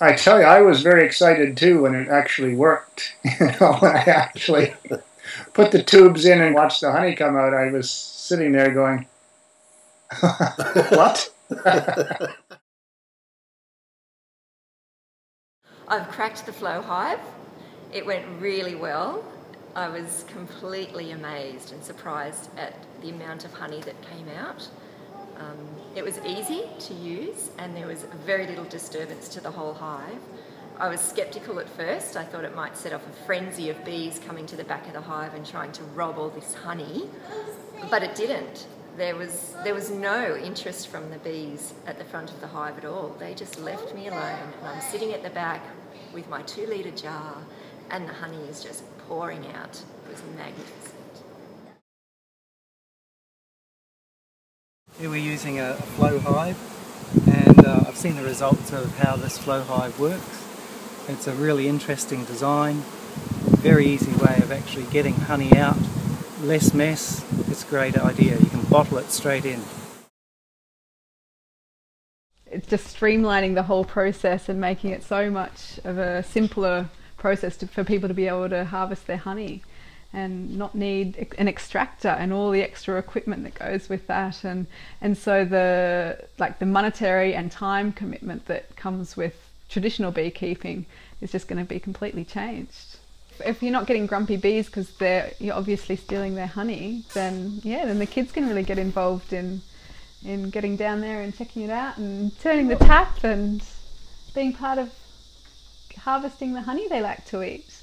I tell you, I was very excited too when it actually worked. When I actually put the tubes in and watched the honey come out, I was sitting there going, what? I've cracked the Flow Hive. It went really well. I was completely amazed and surprised at the amount of honey that came out. It was easy to use and there was very little disturbance to the whole hive. I was sceptical at first. I thought it might set off a frenzy of bees coming to the back of the hive and trying to rob all this honey, but it didn't. There was no interest from the bees at the front of the hive at all. They just left me alone, and I'm sitting at the back with my 2-litre jar and the honey is just pouring out. It was magnificent. Here we're using a flow hive, and I've seen the results of how this flow hive works. It's a really interesting design, very easy way of actually getting honey out, less mess. It's a great idea. You can bottle it straight in. It's just streamlining the whole process and making it so much of a simpler process for people to be able to harvest their honey and not need an extractor and all the extra equipment that goes with that, and so the monetary and time commitment that comes with traditional beekeeping is just going to be completely changed. If you're not getting grumpy bees because you're obviously stealing their honey, then yeah, then the kids can really get involved in getting down there and checking it out and turning the tap and being part of harvesting the honey they like to eat.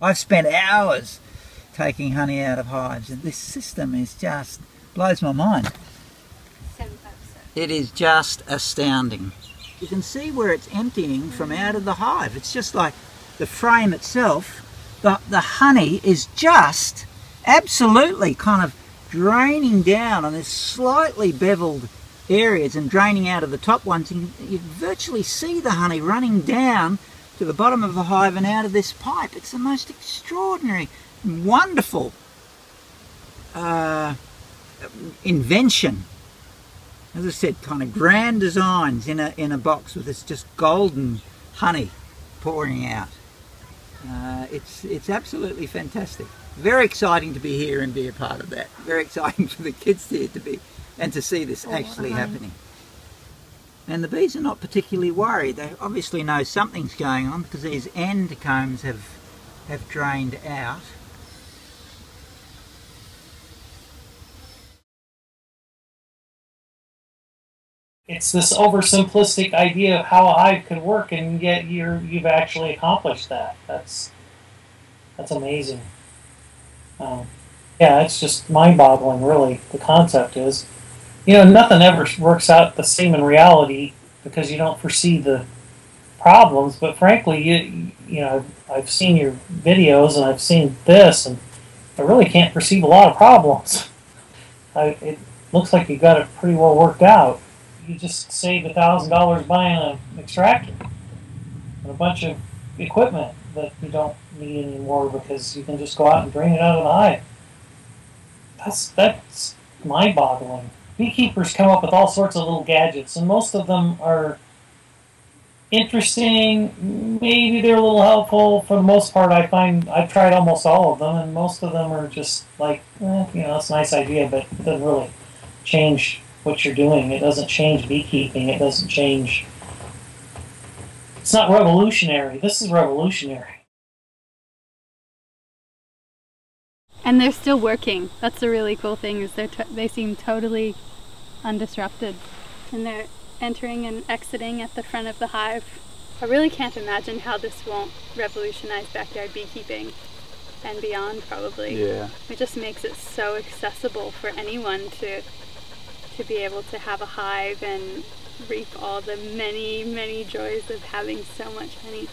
I've spent hours taking honey out of hives, and this system is just blows my mind. It is just astounding. You can see where it's emptying from out of the hive. It's just like the frame itself, but the honey is just absolutely kind of draining down on this slightly beveled areas and draining out of the top ones. You can virtually see the honey running down to the bottom of the hive and out of this pipe. It's the most extraordinary, wonderful invention. As I said, kind of grand designs in a box with this just golden honey pouring out. It's absolutely fantastic. Very exciting to be here and be a part of that. Very exciting for the kids here to be and to see this actually happening. And the bees are not particularly worried. They obviously know something's going on because these end combs have drained out. It's this oversimplistic idea of how a hive could work, and yet you've actually accomplished that. That's amazing. Yeah, it's just mind-boggling, really, the concept is. You know, nothing ever works out the same in reality because you don't foresee the problems. But frankly, you know, I've seen your videos and I've seen this, and I really can't perceive a lot of problems. It looks like you got it pretty well worked out. You just saved $1,000 buying an extractor and a bunch of equipment that you don't need anymore because you can just go out and drain it out of the hive. That's mind-boggling. Beekeepers come up with all sorts of little gadgets, and most of them are interesting. Maybe they're a little helpful. For the most part, I find I've tried almost all of them, and most of them are just like, you know, it's a nice idea, but it doesn't really change what you're doing. It doesn't change beekeeping. It doesn't change. It's not revolutionary. This is revolutionary. And they're still working. That's the really cool thing, is they seem totally undisrupted, and they're entering and exiting at the front of the hive. I really can't imagine how this won't revolutionize backyard beekeeping and beyond, probably. Yeah. It just makes it so accessible for anyone to be able to have a hive and reap all the many, many joys of having so much honey.